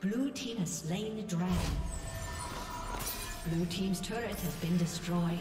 Blue team's turret has been destroyed.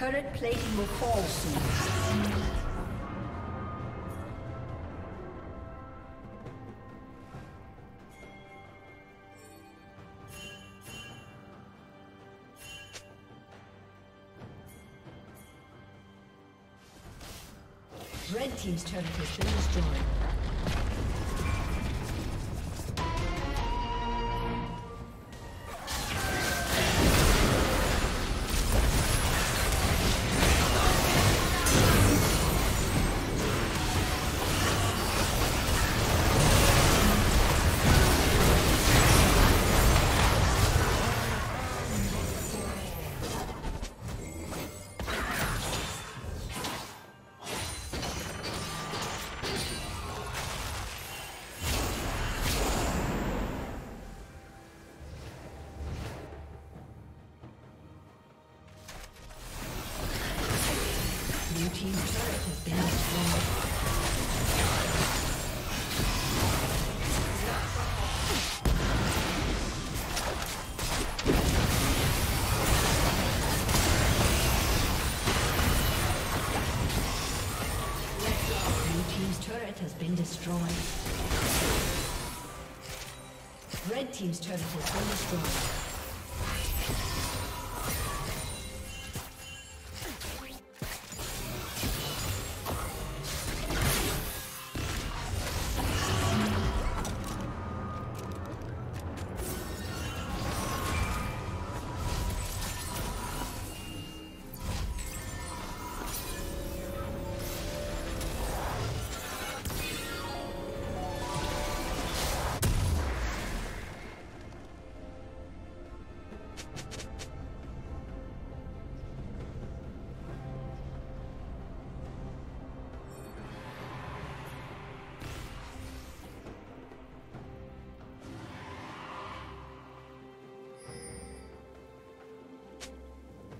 Turret plating will fall soon. Red team's turret has been destroyed. Red team's turret has been destroyed.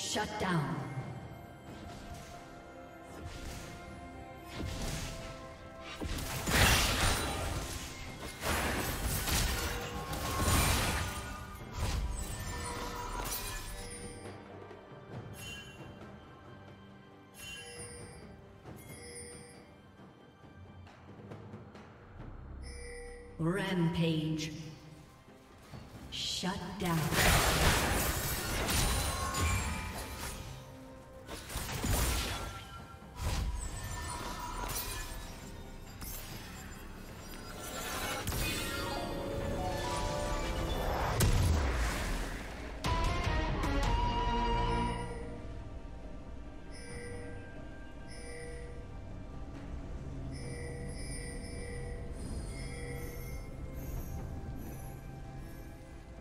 Shut down. Rampage. Shut down.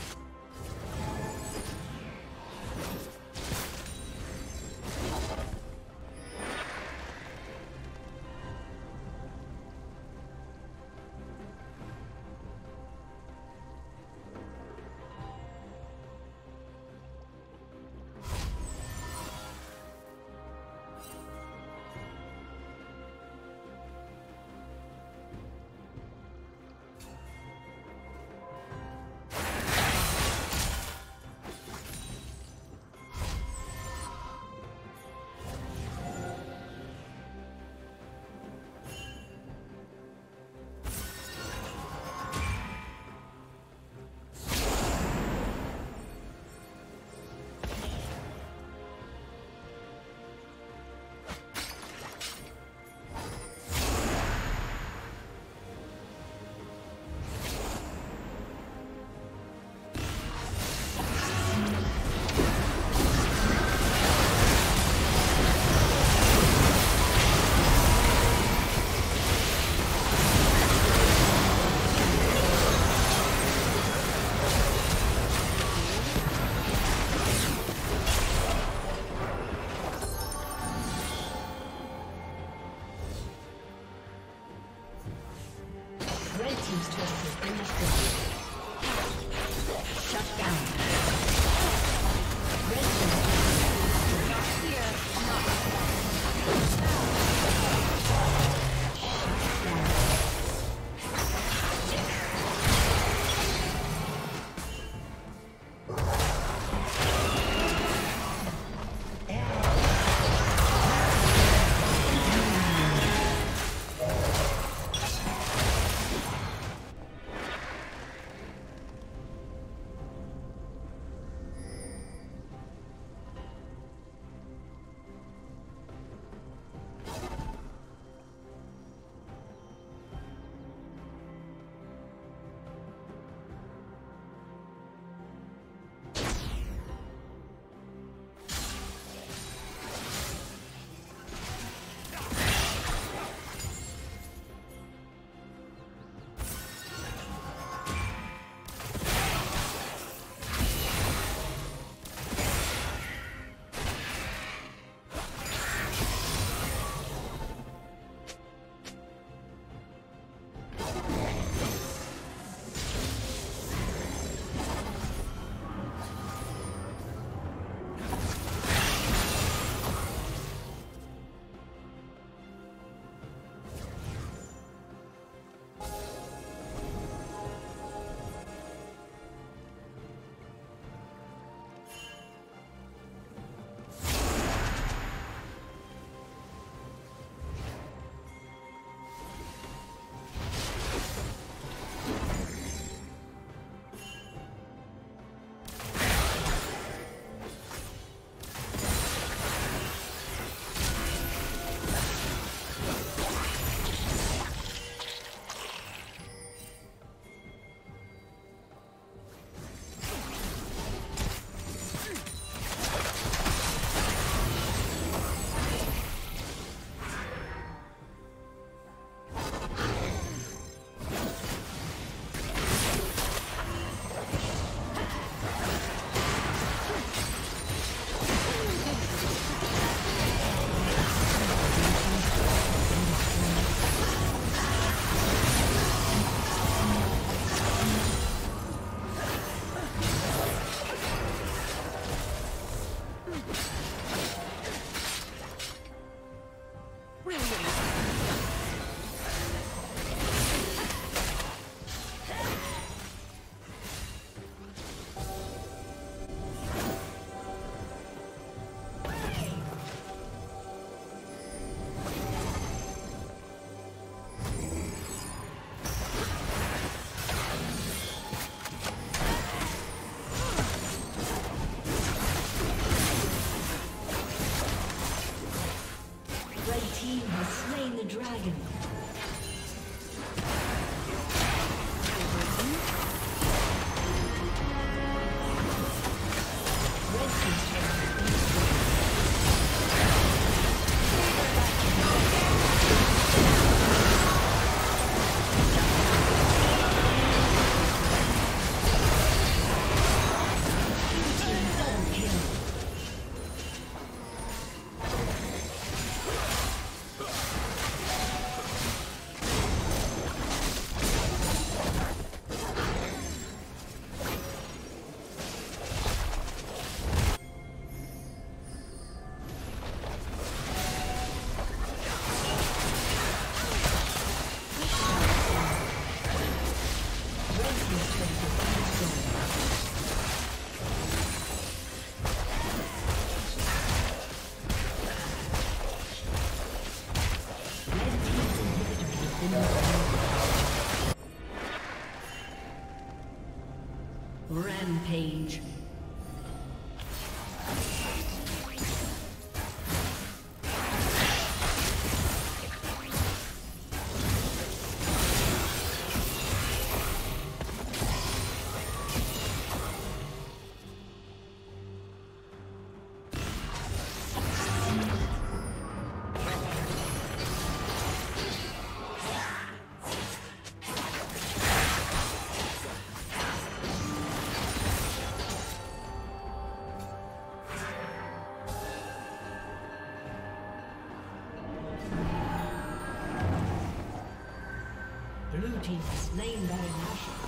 been destroyed. Shut down. Red team is not clear. Rampage. Blue team has slain Baron Nashor.